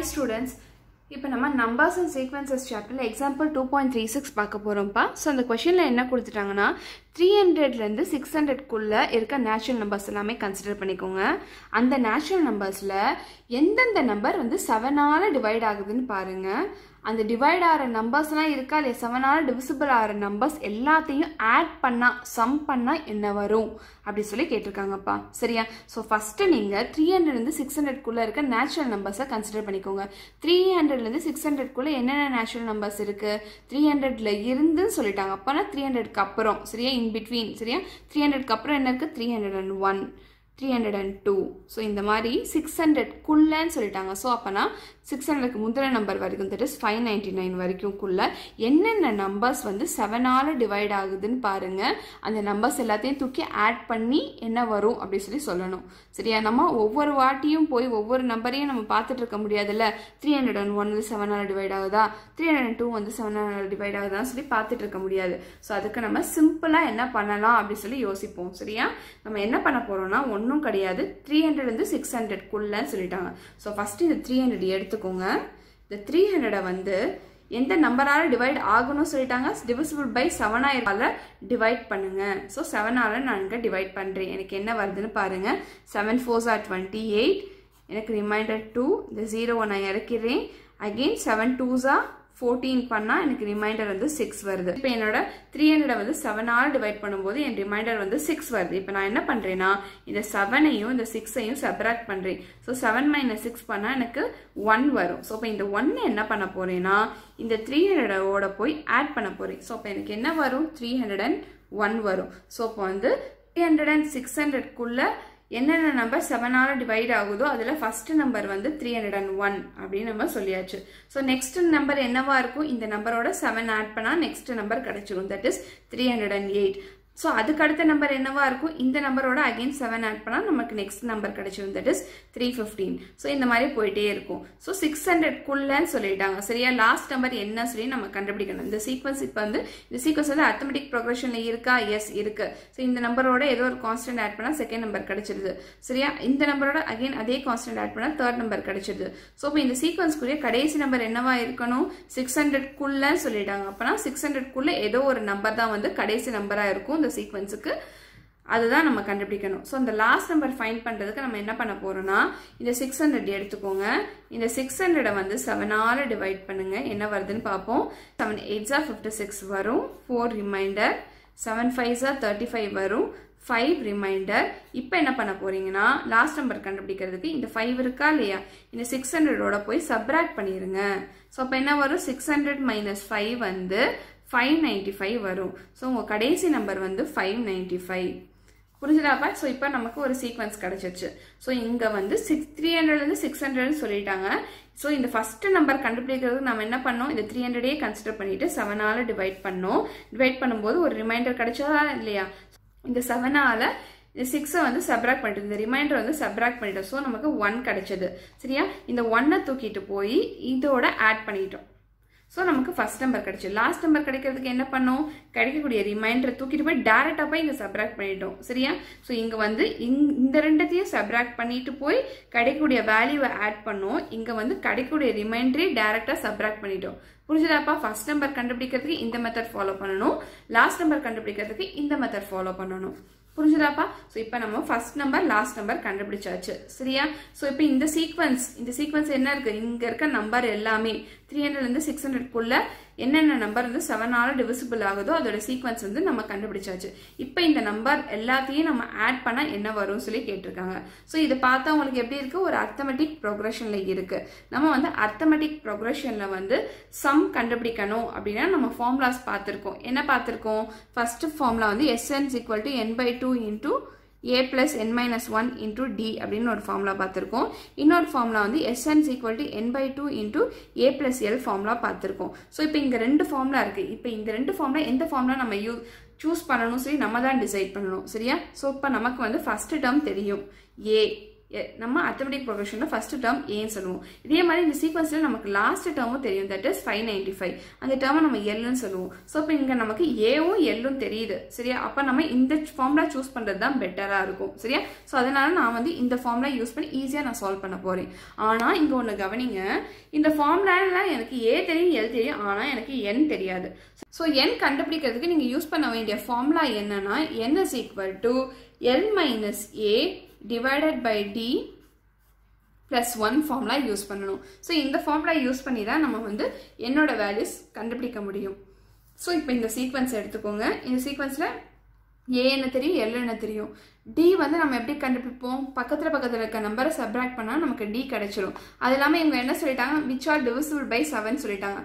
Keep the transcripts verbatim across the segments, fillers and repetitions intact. Hi students, இப்போ நம்ம numbers and sequences chapter example two point three six பார்க்க போறோம் பா. So அந்த क्वेश्चनல என்ன கொடுத்துட்டாங்கன்னா three hundred ல இருந்து six hundred குள்ள இருக்க natural numbers எல்லாமே கன்சிடர் பண்ணிக்கோங்க. அந்த natural numbersல எந்தெந்த நம்பர் வந்து seven ஆல டிவைட் ஆகுதுன்னு பாருங்க. அந்த டிவைட் ஆற நம்பர்ஸ்லாம் இருக்கா இல்ல seven ஆல divisible ஆற நம்பர்ஸ் எல்லாத்தையும் ஆட் பண்ணா sum பண்ணா என்ன வரும் அப்படி சொல்லி கேட்டிருக்காங்கப்பா. சரியா? சோ ஃபர்ஸ்ட் நீங்க three hundred ல இருந்து six hundred குள்ள இருக்க natural numbers-ஐ கன்சிடர் பண்ணிக்கோங்க. three hundred ல இருந்து six hundred குள்ள என்னென்ன natural numbers இருக்கு? three hundred ல இருந்து சொல்லிட்டாங்க. அப்பனா three hundred க்கு அப்புறம், சரியா? In between, சரியா? three hundred க்கு அப்புறம் என்ன இருக்கு? three hundred one. three hundred two. So இந்த மாதிரி six hundred குள்ளன்னு சொல்லிட்டாங்க. So அப்பனா six hundred க்கு முதல நம்பர் வரைக்கும், that is five ninety-nine வரைக்கும் குள்ள என்னென்ன நம்பர்ஸ் வந்து seven ஆல டிவைட் ஆகுதுன்னு பாருங்க. அந்த நம்பர்ஸ் எல்லாத்தையும் தூக்கி ஆட் பண்ணி என்ன வரும் அப்படி சொல்லி சொல்லணும். சரியா? நம்ம ஒவ்வொரு வாட்டியும் போய் ஒவ்வொரு நம்பரையும் நம்ம பார்த்துட்டு இருக்க முடியாதுல. three hundred one வந்து seven ஆல டிவைட் ஆகுதா, three hundred two வந்து seven ஆல டிவைட் ஆகுதா சொல்லி பார்த்துட்டு இருக்க முடியாது. சோ அதுக்கு நம்ம சிம்பிளா என்ன பண்ணலாம் அப்படி சொல்லி யோசிப்போம். சரியா? நம்ம என்ன பண்ண போறோம்னா three hundred and six hundred குள்ள சொல்லிட்டாங்க. So first இந்த three hundred எடுத்துக்கோங்க. இந்த three hundred வந்து எந்த நம்பரால டிவைட் ஆகும்னு சொல்லிட்டாங்க, divisible by seven ஆல டிவைட் பண்ணுங்க. So seven ஆல நான் இங்க டிவைட் பண்றேன். எனக்கு என்ன வருதுன்னு பாருங்க. seven fours are twenty-eight. எனக்கு ரிமைண்டர் two. இந்த zero-வை நான் இறக்கிறேன். Again seven twos are fourteen பண்ணா எனக்கு ரிமைண்டர் வந்து six வருது. இப்போ என்னோட three hundred வந்து seven ஆல் டிவைட் பண்ணும்போது என் ரிமைண்டர் வந்து six வருது. இப்போ நான் என்ன பண்றேனா இந்த seven-ஐயும் இந்த six-ஐயும் சப்ட்ராக்ட் பண்றேன். சோ seven minus six பண்ணா எனக்கு one வரும். சோ இப்போ இந்த one-ஐ என்ன பண்ண போறேனா இந்த three hundred ஓட போய் ஆட் பண்ண போறேன். சோ இப்போ எனக்கு என்ன வரும்? three hundred one வரும். சோ இப்போ வந்து three hundred and six hundred குள்ள என்னென்ன நம்பர் seven ஆல டிவைட் ஆகுதோ அதுல ஃபர்ஸ்ட் நம்பர் வந்து three hundred one அப்படி நம்ம சொல்லியாச்சு. சோ நெக்ஸ்ட் நம்பர் என்னவா இருக்கும்? இந்த நம்பரோட seven ஆட் பண்ணா நெக்ஸ்ட் நம்பர் கிடைச்சிடும், that is three hundred eight. So அதுக்கு அடுத்த நம்பர் என்னவா இருக்கும்? இந்த நம்பரோட அகைன் seven ஆட் பண்ணா நமக்கு நெக்ஸ்ட் நம்பர் கிடைச்சிடும், that is three fifteen. So இந்த மாதிரி போயிட்டே இருக்கும். சோ six hundred குள்ளன்னு சொல்லிட்டாங்க. சரியா? லாஸ்ட் நம்பர் என்ன சொல்லி நம்ம கண்டுபிடிக்கணும். இந்த சீக்வென்ஸ் இப்ப வந்து இந்த சீக்வென்ஸ் வந்து அரித்மெடிக் ப்ரொக்ரஷன்ல இருக்கா? எஸ் இருக்கு. சோ இந்த நம்பரோட ஏதோ ஒரு கான்ஸ்டன்ட் ஆட் பண்ணா செகண்ட் நம்பர் கிடைச்சிடுது. சரியா? இந்த நம்பரோட அகைன் அதே கான்ஸ்டன்ட் ஆட் பண்ணா தேர்ட் நம்பர் கிடைச்சிடுது. சோ இப்போ இந்த சீக்வென்ஸ்க்குரிய கடைசி நம்பர் என்னவா இருக்கணும்? six hundred குள்ளன்னு சொல்லிட்டாங்க. அப்பனா six hundred குள்ள ஏதோ ஒரு நம்பர் தான் வந்து கடைசி நம்பரா இருக்கும் சீக்வென்ஸ்க்கு. அதுதான் நம்ம கண்டுபிடிக்கணும். சோ அந்த லாஸ்ட் நம்பர் ஃபைண்ட் பண்றதுக்கு நம்ம என்ன பண்ண போறோம்னா இந்த six hundred எடுத்துக்கோங்க. இந்த six hundred வந்து seven ஆல டிவைட் பண்ணுங்க. என்ன வருதுன்னு பாப்போம். seven eights are fifty-six வரும். four remainder. seven fives are thirty-five வரும். five remainder. இப்போ என்ன பண்ண போறீங்கன்னா லாஸ்ட் நம்பர் கண்டுபிடிக்கிறதுக்கு இந்த five இருக்கா இல்லையா, இந்த six hundred ஓட போய் சப்ட்ராக்ட் பண்ணிருங்க. சோ அப்ப என்ன வரும்? six hundred minus five வந்து five ninety-five வரும். சோ உங்க கடைசி நம்பர் வந்து five ninety-five. புரிஞ்சுதாப்பா? சோ இப்போ நமக்கு ஒரு சீக்வென்ஸ் கிடைச்சிருச்சு. சோ இங்க வந்து three hundred ல இருந்து six hundred னு சொல்லிட்டாங்க. சோ இந்த ஃபர்ஸ்ட் நம்பர் கண்டுபிடிக்கிறதுக்கு நாம என்ன பண்ணோம்? இந்த three hundred-ஐ கன்சிடர் பண்ணிட்டு seven ஆல டிவைட் பண்ணோம். டிவைட் பண்ணும்போது ஒரு ரிமைண்டர் கிடைச்சதா இல்லையா? இந்த seven ஆல இந்த six-ஐ வந்து சப்ட்ராக்ட் பண்ணிட்டு இந்த ரிமைண்டர் வந்து சப்ட்ராக்ட் பண்ணிட்டோம். சோ நமக்கு one கிடைச்சது. சரியா? இந்த one-ஐ தூக்கிட்டு போய் இதோட ஆட் பண்ணிட்டோம். சோ நமக்கு ஃபர்ஸ்ட் நம்பர் கிடைச்சு. லாஸ்ட் நம்பர் கிடைக்கிறதுக்கு என்ன பண்ணோம்? கிடைக்கக்கூடிய ரிமைண்டர் தூக்கிட்டு போய் டைரக்டா போய் இங்க சப்ட்ராக்ட் பண்ணிட்டோம். சரியா? சோ இங்க வந்து இந்த ரெண்டத்தையும் சப்ட்ராக்ட் பண்ணிட்டு போய் கிடைக்கக்கூடிய வேல்யூவை ஆட் பண்ணோம். இங்க வந்து கிடைக்கக்கூடிய ரிமைண்டரை டைரக்டா சப்ட்ராக்ட் பண்ணிட்டோம். புரிஞ்சுதாப்பா? ஃபர்ஸ்ட் நம்பர் கண்டுபிடிக்கிறதுக்கு இந்த மெத்தட் ஃபாலோ பண்ணணும். லாஸ்ட் நம்பர் கண்டுபிடிக்கிறதுக்கு இந்த மெத்தட் ஃபாலோ பண்ணணும். புரிஞ்சுதாப்பா? சோ இப்போ நம்ம ஃபர்ஸ்ட் நம்பர் லாஸ்ட் நம்பர் கண்டுபிடிச்சாச்சு. சரியா? சோ இப்போ இந்த சீக்வென்ஸ் இந்த சீக்வென்ஸ் என்ன இருக்கு? இங்க இருக்க நம்பர் எல்லாமே three hundred ல இருந்து six hundred குள்ள என்னென்ன நம்பர் வந்து seven ஆல டிவிசிபிள் ஆகுதோ அதோட சீக்வென்ஸ் வந்து நம்ம கண்டுபிடிச்சாச்சு. இப்போ இந்த நம்பர் எல்லாத்தையும் நம்ம ஆட் பண்ணா என்ன வரும் சொல்லி கேட்டிருக்காங்க. சோ இத பார்த்தா உங்களுக்கு எப்படி இருக்கு? ஒரு அரித்மெடிக் ப்ரொக்ரஷன்ல இருக்கு. நம்ம வந்து அரித்மெடிக் ப்ரொக்ரஷன்ல வந்து சம் கண்டுபிடிக்கணும் அப்படின்னா நம்ம ஃபார்முலாஸ் பார்த்திருக்கோம். என்ன பார்த்திருக்கோம்? ஃபர்ஸ்ட் ஃபார்முலா வந்து S n is equal to n by two into a plus n minus one into d அப்படினு ஒரு ஃபார்முலா பார்த்திருக்கோம். இன்னொரு ஃபார்முலா வந்து S n is equal to n by two into a plus l formula பார்த்திருக்கோம். So இப்போ இங்க ரெண்டு formula இருக்கு. இப்போ இந்த ரெண்டு ஃபார்முலா எந்த ஃபார்முலா நம்ம யூ சூஸ் பண்ணணும் சொல்லி நம்ம தான் டிசைட் பண்ணணும். சரியா? சோ இப்போ நமக்கு வந்து ஃபர்ஸ்ட் டேர்ம் தெரியும் a. நம்ம arithmetic progression la first term a nu solluvom idhe mari in sequence la namakku last term theriyum that is five ninety-five and term namm l nu solluvom so appo inga namakku a um l um theriyudhu seriya appo namm indha formula choose pandradha better ah irukum seriya so adanal na vandu indha formula use panni easy ah na solve panna poren ana inga onnu gavaninga indha formula la enakku a theriyum l theriyum ana enakku n theriyadhu so n kandupidikradhukku neenga use panna vendiya formula enna na n is equal to l minus a divided by d plus one formula use பண்ணனும். So இந்த formula use பண்ணிதான் நம்ம வந்து என்னோட values கண்டுபிடிக்க முடியும். So இப்போ இந்த sequence எடுத்துக்கோங்க. இந்த sequenceல a என்ன தெரியும், l என்ன தெரியும். d வந்து நம்ம எப்படி கண்டுபிடிப்போம்? பக்கத்துல பக்கத்துல இருக்க நம்பரை subtract பண்ணா நமக்கு d கிடைச்சிடும். அதனால இவங்க என்ன சொல்லிட்டாங்க? Which are divisible by seven சொல்லிட்டாங்க.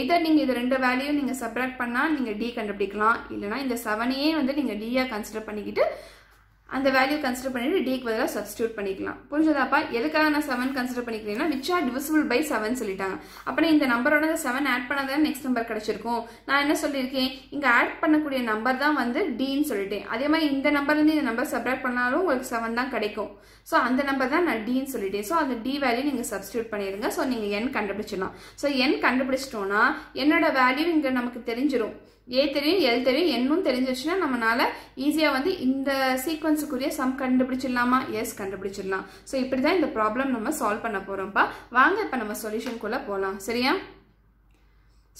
either நீங்க இந்த ரெண்டு வேல்யூ நீங்க subtract பண்ணா நீங்க d கண்டுபிடிக்கலாம். இல்லனா இந்த seven-ஐயே வந்து நீங்க d ஆ கன்சிடர் பண்ணிக்கிட்டு அந்த வேல்யூ கன்சிடர் பண்ணிட்டு d க்கு பதிலா சப்ஸ்டிட்யூட் பண்ணிக்கலாம். புரிஞ்சதாப்பா? எதுக்காக நான் seven கன்சிடர் பண்ணிக்கிறேன்னா which are divisible by seven சொல்லிட்டாங்க. அப்ப இந்த நம்பரோட seven ஆட் பண்ணாதா நெக்ஸ்ட் நம்பர் கிடைச்சிருக்கும். நான் என்ன சொல்லிருக்கேன்? இங்க ஆட் பண்ணக்கூடிய நம்பர் தான் வந்து d ன்னு சொல்லிட்டேன். அதே மாதிரி இந்த நம்பர்ல இருந்து இந்த நம்பர் சப்ட்ராக்ட் பண்ணாலும் உங்களுக்கு seven தான் கிடைக்கும். சோ அந்த நம்பர் தான் நான் d ன்னு சொல்லிட்டேன். சோ அந்த d வேல்யூ நீங்க சப்ஸ்டிட்யூட் பண்ணிடுங்க. சோ நீங்க n கண்டுபிடிச்சிடலாம். சோ n கண்டுபிடிச்சிட்டோம்னா என்னோட வேல்யூ இங்க நமக்கு தெரிஞ்சிரும். a தெரியும், l தெரியும், n உம் தெரிஞ்சிருச்சுனா நம்மனால ஈஸியா வந்து இந்த சீக்வென்ஸ்க்குரிய சம் கண்டுபிடிச்சிடலாமா? எஸ் கண்டுபிடிச்சிடலாம். சோ இப்படி தான் இந்த ப்ராப்ளம் நம்ம சால்வ் பண்ண போறோம்பா. வாங்க இப்ப நம்ம சொல்யூஷன்க்குள்ள போலாம். சரியா?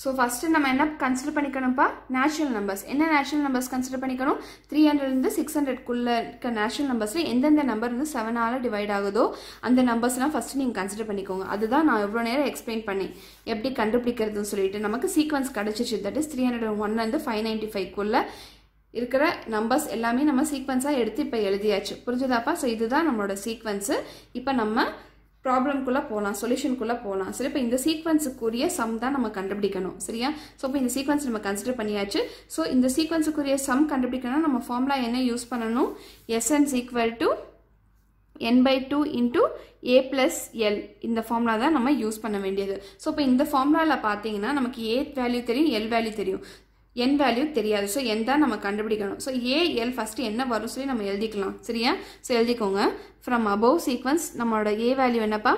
சோ ஃபர்ஸ்ட் நம்ம என்ன கன்சிடர் பண்ணிக்கணும்பா? Natural numbers. என்ன நேச்சுரல் நம்பர்ஸ் கன்சிடர் பண்ணிக்கணும்? three hundred இருந்து six hundred குள்ள இருக்க நேச்சுரல் நம்பர்ஸ்ல எந்தெந்த நம்பர் வந்து seven ஆல டிவைட் ஆகுதோ அந்த நம்பர்ஸ்லாம் ஃபர்ஸ்ட் நீங்க கன்சிடர் பண்ணிக்கோங்க. அதுதான் நான் இவ்ளோ நேரம் எக்ஸ்பிளைன் பண்ணேன். எப்படி கண்டுபிடிக்கிறதுன்னு சொல்லிட்டு நமக்கு சீக்வென்ஸ் கிடைச்சிச்சு. That is three oh one ல இருந்து five ninety-five குள்ள இருக்கிற நம்பர்ஸ் எல்லாமே நம்ம சீக்வென்ஸா எடுத்து இப்ப எழுதியாச்சு. புரிஞ்சதாப்பா? சோ இதுதான் நம்மளோட சீக்வென்ஸ். இப்ப நம்ம ப்ராப்ளம் குள்ள போலாம், சொல்யூஷன் குள்ள போலாம். சரி, இப்ப இந்த சீக்வென்ஸ்க்குரிய சம் தான் நம்ம கண்டுபிடிக்கணும். சரியா? சோ இப்ப இந்த சீக்வென்ஸ் நம்ம கன்சிடர் பண்ணியாச்சு. சோ இந்த சீக்வென்ஸ்க்குரிய சம் கண்டுபிடிக்கணும்னா நம்ம ஃபார்முலா என்ன யூஸ் பண்ணனும்? Sn = n by two into a plus l. இந்த ஃபார்முலா தான் நம்ம யூஸ் பண்ண வேண்டியது. சோ இப்ப இந்த ஃபார்முலால பாத்தீங்கன்னா நமக்கு a வேல்யூ தெரியும், l வேல்யூ தெரியும். n value தெரியாது. So n தான் நம்ம கண்டுபிடிக்கணும். So a l first என்ன வரும் சொல்லி நம்ம எழுதிக்கலாம். சரியா? So எழுதிக்கோங்க. From above sequence நம்மளோட a value என்னப்பா?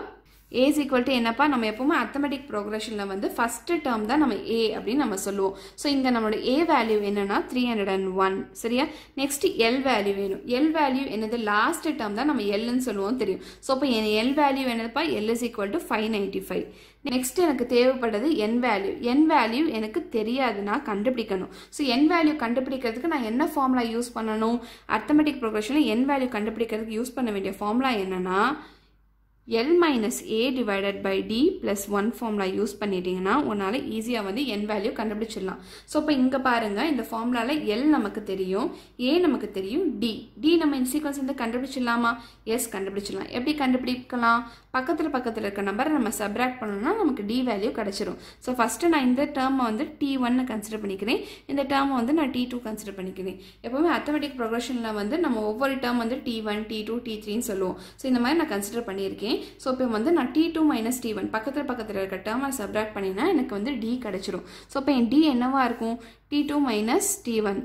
a is equal to என்னப்பா? நம்ம எப்பவுமே arithmetic progressionல வந்து first term தான் நம்ம a அப்படி நம்ம சொல்லுவோம். So இங்க நம்மளோட a value என்னன்னா three oh one. சரியா? Next l value வேணும். l value என்னது? last term தான் நம்ம l ன்னு சொல்லுவோம் தெரியும். So அப்ப l value என்னப்பா? l is equal to five ninety-five. Next எனக்கு தேவைப்பட்டது n வேல்யூ. n வேல்யூ எனக்கு தெரியாதுன்னா கண்டுபிடிக்கணும். சோ n வேல்யூ கண்டுபிடிக்கிறதுக்கு நான் என்ன ஃபார்முலா யூஸ் பண்ணணும்? arithmetic progressionல n வேல்யூ கண்டுபிடிக்கிறதுக்கு யூஸ் பண்ண வேண்டிய ஃபார்முலா என்னன்னா l minus a divided by d plus one formula use பண்ணிட்டீங்கன்னா உன்னால ஈஸியா வந்து n வேல்யூ கண்டுபிடிச்சிடலாம். சோ இப்போ இங்க பாருங்க, இந்த ஃபார்முலால l நமக்கு தெரியும், a நமக்கு தெரியும், d d நம்ம இந்த சீக்வென்ஸ் வந்து கண்டுபிடிச்சிடலாமா? எஸ் கண்டுபிடிச்சிடலாம். எப்படி கண்டுபிடிக்கலாம்? பக்கத்துல பக்கத்துல இருக்க நம்பரை நம்ம சப்ட்ராக்ட் பண்ணோம்னா நமக்கு d வேல்யூ கிடைச்சிடும். சோ ஃபர்ஸ்ட் நான் இந்த டேர்மை வந்து t one னு கன்சிடர் பண்ணிக்கிறேன். இந்த டேர்மை வந்து நான் t two கன்சிடர் பண்ணிக்கிறேன். எப்பவுமே அரித்மெடிக் புரோகிரஷன்ல வந்து நம்ம ஒவ்வொரு டேர்ம் வந்து t one, t two, t three னு சொல்லுவோம். சோ இந்த மாதிரி நான் கன்சிடர் பண்ணியிருக்கேன். So இப்போ வந்து நான் t two minus t one பக்கத்துல பக்கத்துல இருக்க டேர்மை சப்ட்ராக்ட் பண்ணினா எனக்கு வந்து d கிடைச்சிடும். So இப்போ d என்னவா இருக்கும்? t two minus t one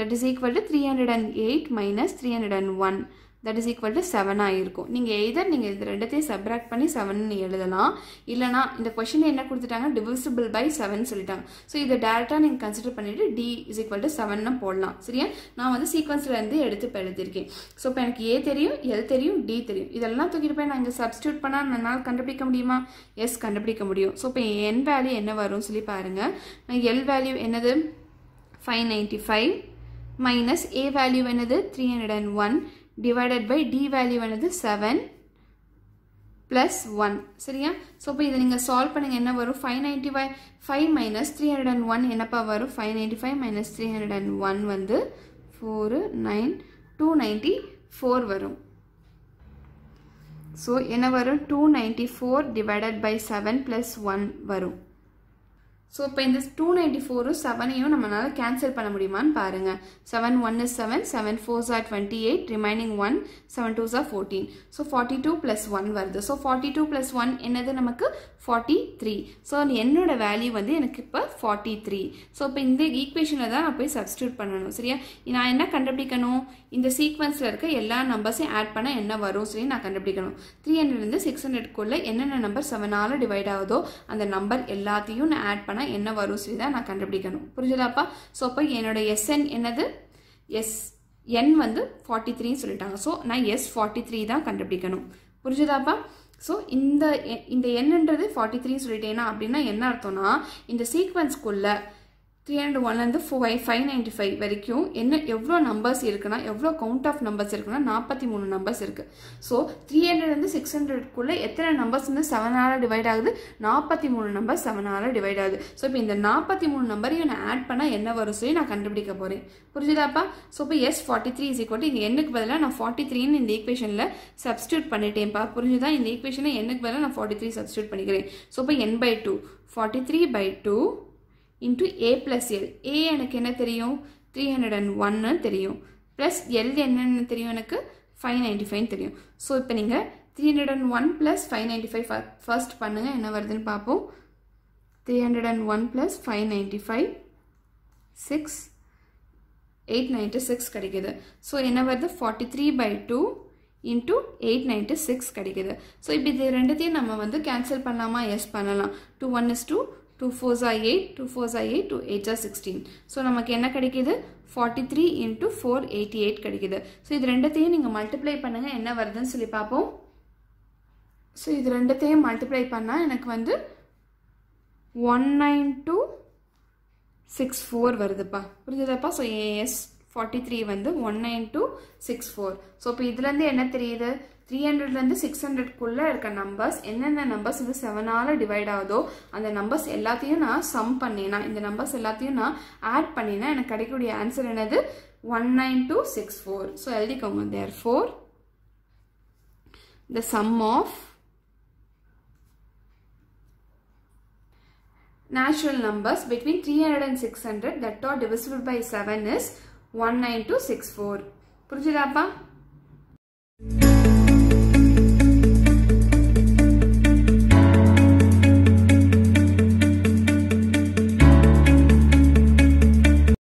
that is equal to three oh eight minus three oh one that is equal to seven ஆ இருக்கும். நீங்க either நீங்க இந்த ரெண்டத்தையும் சப்ட்ராக்ட் பண்ணி seven ன்னு எழுதலாம். இல்லனா இந்த क्वेश्चनல என்ன கொடுத்துட்டாங்க? divisible by seven சொல்லிட்டாங்க. சோ இத டைரக்டா நீங்க கன்சிடர் பண்ணிட்டு d = seven ன்னு போடலாம். சரியா? நான் வந்து சீக்வென்ஸ்ல இருந்து எடுத்து எழுதிருக்கேன். சோ இப்போ எனக்கு a தெரியும், l தெரியும், d தெரியும். இதெல்லாம் தூக்கிட்டு போய் நான் இங்க சப்ஸ்டிட்யூட் பண்ணா என்னால கண்டுபிடிக்க முடியுமா? எஸ் கண்டுபிடிக்க முடியும். சோ இப்போ n வேல்யூ என்ன வரும் சொல்லி பாருங்க. நான் l வேல்யூ என்னது? five ninety-five minus a value என்னது? three oh one divided by d value என்னது? seven plus one. சரியா? சோ இப்போ இத நீங்க சால்வ் பண்ணுங்க, என்ன வரும்? five ninety-five minus three oh one என்னப்பா வரும்? five ninety-five minus three oh one வந்து four nine two ninety-four வரும். சோ என்ன வரும்? two ninety-four divided by seven plus one வரும். So, now this two ninety-four is seven, we can cancel seven one is seven, seven fours are twenty-eight, remaining one, seven twos are fourteen. So, forty-two plus one varudhu. So, forty-two plus one is forty-three. So, the value is forty-three. So, now in this equation, we substitute. So, I will add in the sequence, all numbers add varu. So, three hundred and six hundred number seven divide and the number add panna. என்ன வரும் சரிதா நான் கண்டுபிடிக்கணும் புரிஞ்சலாப்பா so அப்ப என்னோட sn என்னது s n வந்து forty-three னு சொல்லிட்டாங்க சோ நான் s forty-three தான் கண்டுபிடிக்கணும் புரிஞ்சதாப்பா சோ இந்த இந்த n ன்றது forty-three சொல்லிட்டேனா அப்படினா என்ன அர்த்தம்னா இந்த sequence குள்ள three hundred one and five ninety-five வரைக்கும் என்ன எவ்ளோ நம்பர்ஸ் இருக்குனா எவ்ளோ கவுண்ட் ஆஃப் நம்பர்ஸ் இருக்குனா forty-three நம்பர்ஸ் இருக்கு so three hundred and six hundred குள்ள எத்தனை நம்பர்ஸ் வந்து seven ஆல டிவைட் ஆகுது forty-three நம்பர் seven ஆல டிவைட் ஆகுது சோ இப்போ இந்த forty-three நம்பரையும் நான் ஆட் பண்ணா என்ன வரும் சொல்லி நான் கண்டுபிடிக்க போறேன் புரிஞ்சுதாப்பா சோ இப்போ s forty-three இங்க n க்கு பதிலா நான் forty-three ன்னு இந்த ஈக்குவேஷன்ல சப்ஸ்டிட்யூட் பண்ணிட்டேன் பா புரிஞ்சுதா இந்த ஈக்குவேஷனை n க்கு பதிலா நான் forty-three சப்ஸ்டிட்யூட் பண்ணிக்கிறேன் சோ இப்போ n by two forty-three by two into a plus l. A எனக்கு என்ன தெரியும் three hundred one ன்னு தெரியும் plus l என்னன்னு தெரியும் எனக்கு five ninety-five தெரியும் சோ இப்போ நீங்க three hundred one plus five ninety-five first பண்ணுங்க என்ன வருதுன்னு பாப்போம் three hundred one plus five ninety-five six eight ninety-six கிடைக்குது சோ என்ன வருது forty-three by two into eight ninety-six கிடைக்குது சோ இப்போ இது ரெண்டுத்தையும் நம்ம வந்து கேன்சல் பண்ணலாமா yes பண்ணலாம் two one is two two fours are eight, two fours are eight, two eights are sixteen. So, namak enna kadikidhu forty-three into four eighty-eight kadikidhu. So, idu rendathayum neenga multiply pannunga enna varudhunu solli paapom. So, idu rendathayum multiply panna enakku vandu one ninety-two sixty-four varudhu pa. Purijadha pa. So, yes forty-three vandu one ninety-two sixty-four. So, ipo idhilende enna theriyudhu three hundred and six hundred kulla irukka numbers enna numbers inda seven ala divide avudho and the numbers ellathiyum na sum pannina inda numbers ellathiyum na add pannina enak kadikkudiya answer enadhu one ninety-two sixty-four so eldi konga therefore the sum of natural numbers between three hundred and six hundred that are divisible by seven is one ninety-two sixty-four புரிஞ்சுதாப்பா